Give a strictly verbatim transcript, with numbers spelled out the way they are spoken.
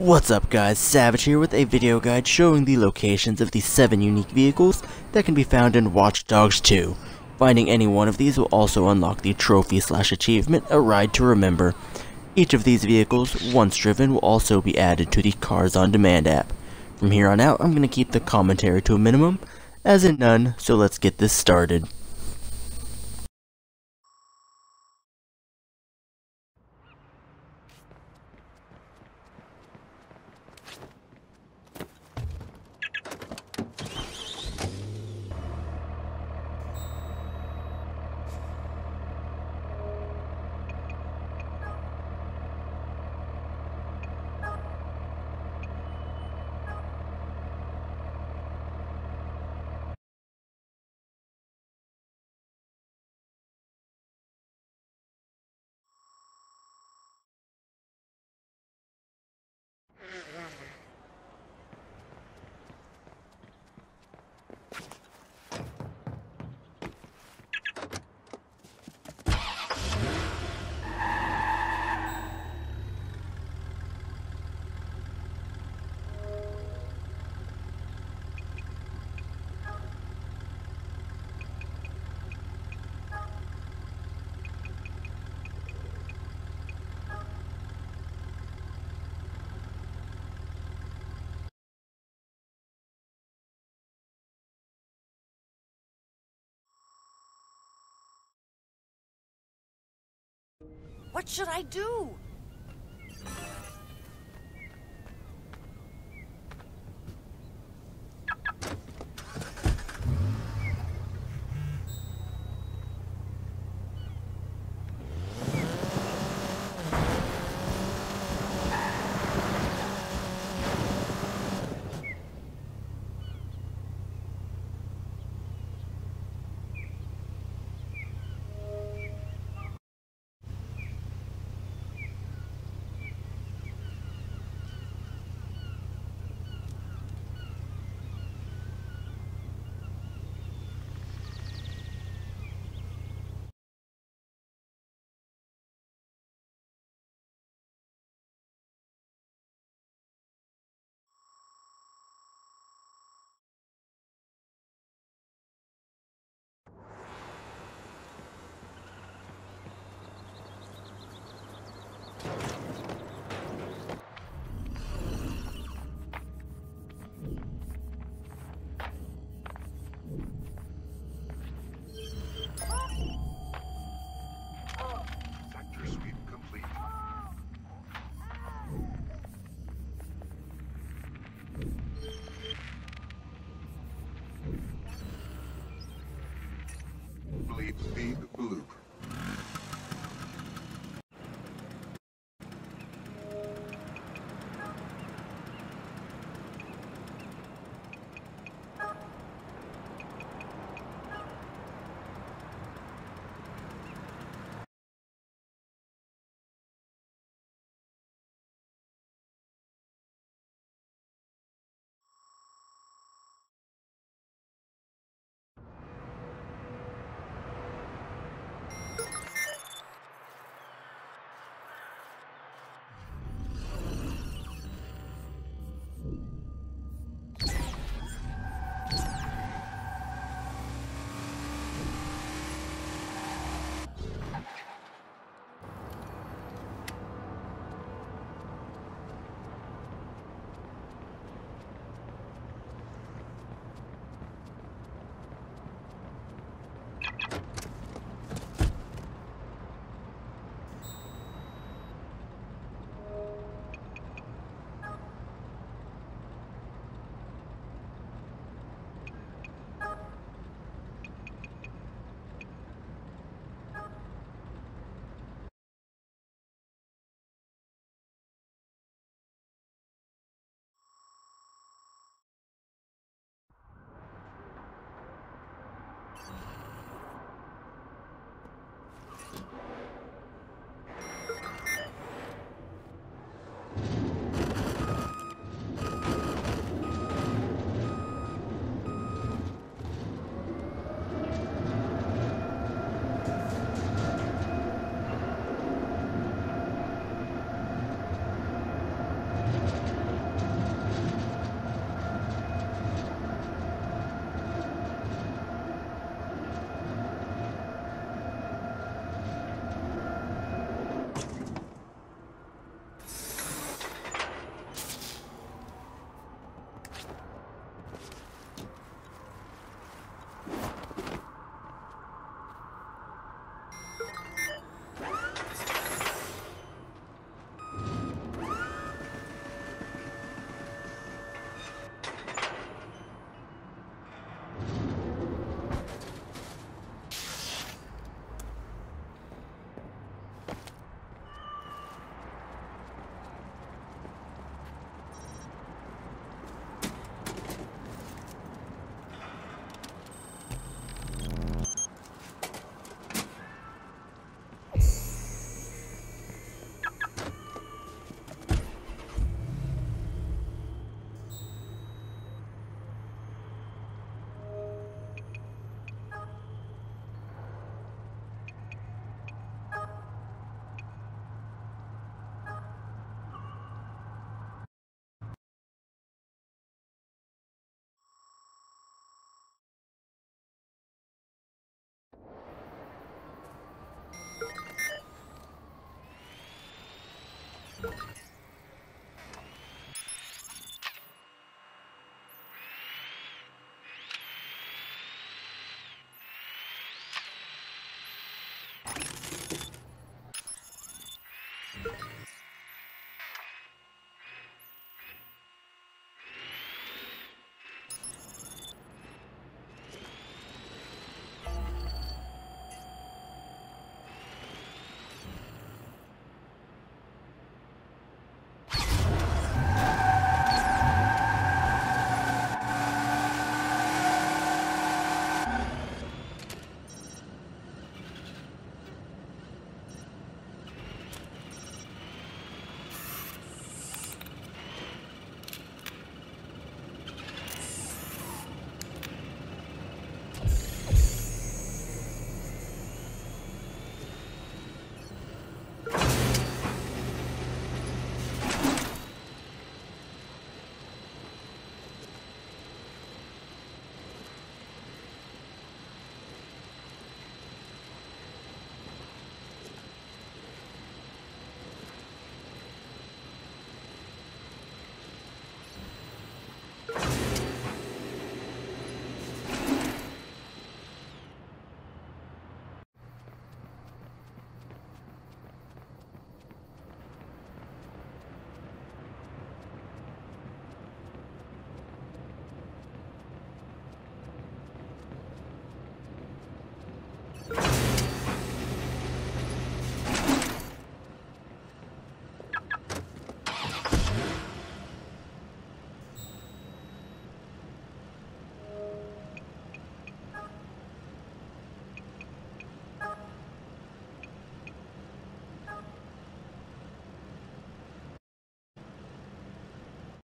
What's up guys, Savage here with a video guide showing the locations of the seven unique vehicles that can be found in Watch Dogs two. Finding any one of these will also unlock the trophy slash achievement A Ride to Remember. Each of these vehicles, once driven, will also be added to the Cars on Demand app. From here on out, I'm going to keep the commentary to a minimum, as in none, so let's get this started. What should I do?